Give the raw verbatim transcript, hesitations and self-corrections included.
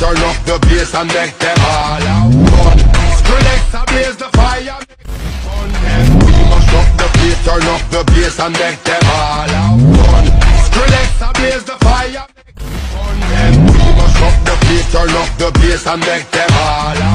Turn up the bass and make them all out. Skrillex and blaze the fire. We must up the place, turn up the bass and make them all out. Skrillex and blaze the fire. We must up the place, turn up the bass and make them all out.